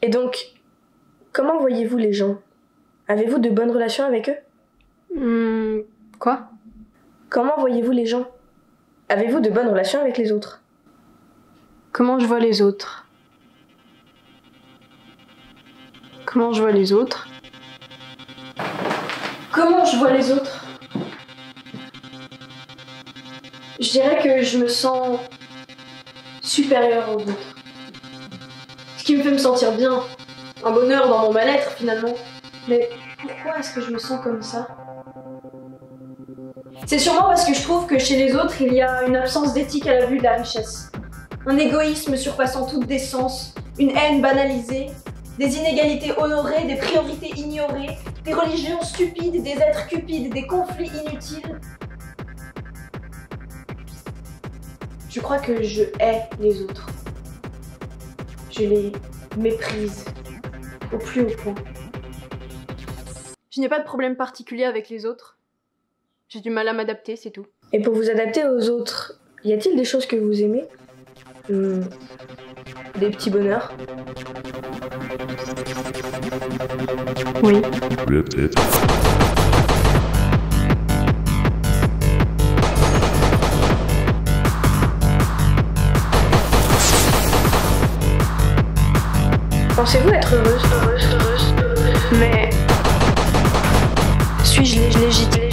Et donc, comment voyez-vous les gens? Avez-vous de bonnes relations avec eux? Quoi? Comment voyez-vous les gens? Avez-vous de bonnes relations avec les autres? Comment je vois les autres? Comment je vois les autres? Comment je vois les autres? Je dirais que je me sens supérieure aux autres. Ce qui me fait me sentir bien. Un bonheur dans mon mal-être, finalement. Mais pourquoi est-ce que je me sens comme ça? C'est sûrement parce que je trouve que chez les autres, il y a une absence d'éthique à la vue de la richesse. Un égoïsme surpassant toute décence, une haine banalisée, des inégalités honorées, des priorités ignorées, des religions stupides, des êtres cupides, des conflits inutiles. Je crois que je hais les autres. Je les méprise au plus haut point. Je n'ai pas de problème particulier avec les autres. J'ai du mal à m'adapter, c'est tout. Et pour vous adapter aux autres, y a-t-il des choses que vous aimez? Des petits bonheurs? Oui. Peut-être. Pensez-vous être heureuse? Mais suis-je légitime?